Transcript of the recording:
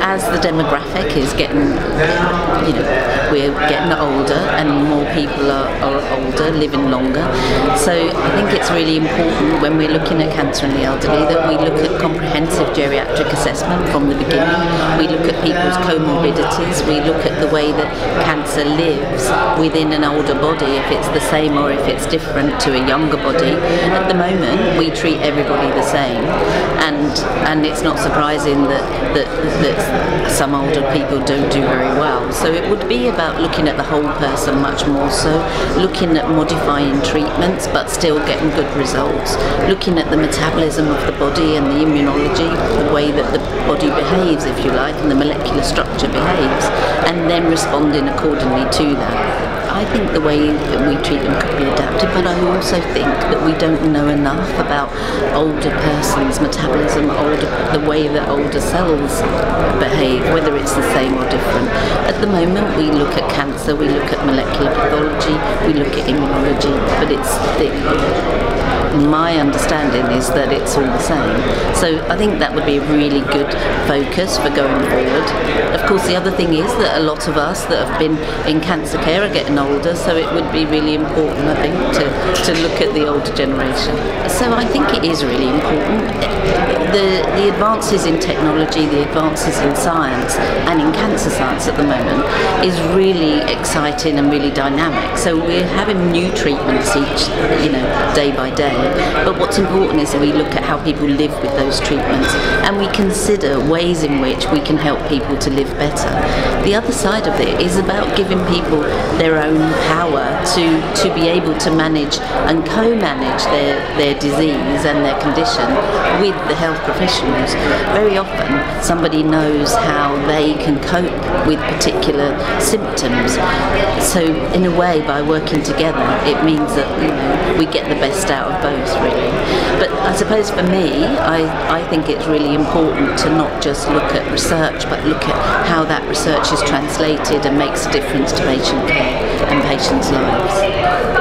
as the demographic is getting, we're getting older and more people are older, living longer. So I think it's really important when we're looking at cancer in the elderly that we look at comprehensive geriatric assessment from the beginning. We look at people's comorbidities, we look at the way that cancer lives within an older body, if it's the same or if it's different to a younger body. At the moment, we treat everybody the same, and it's not surprising that some older people don't do very well. So it would be about looking at the whole person much more so, looking at modifying treatments but still getting good results, looking at the metabolism of the body and the immunology, the way that the body behaves, if you like, and the molecular structure behaves, and then responding accordingly to that. I think the way that we treat them could be adapted, but I also think that we don't know enough about older persons' metabolism, the way that older cells behave, whether it's the same or different. At the moment, we look at cancer, we look at molecular pathology, we look at immunology, but it's my understanding is that it's all the same. So I think that would be a really good focus for going forward. Of course, the other thing is that a lot of us that have been in cancer care are getting older, so it would be really important, I think, to look at the older generation. So I think it is really important. The advances in technology, the advances in science and in cancer science at the moment is really exciting and really dynamic. So we're having new treatments each, day by day. But what's important is that we look at how people live with those treatments and we consider ways in which we can help people to live better. The other side of it is about giving people their own power to be able to manage and co-manage their disease and their condition with the health professionals. Very often somebody knows how they can cope with particular symptoms. So in a way, by working together, it means that we get the best out of both, really. But I suppose for me, I think it's really important to not just look at research, but look at how that research is translated and makes a difference to patient care and patients' lives.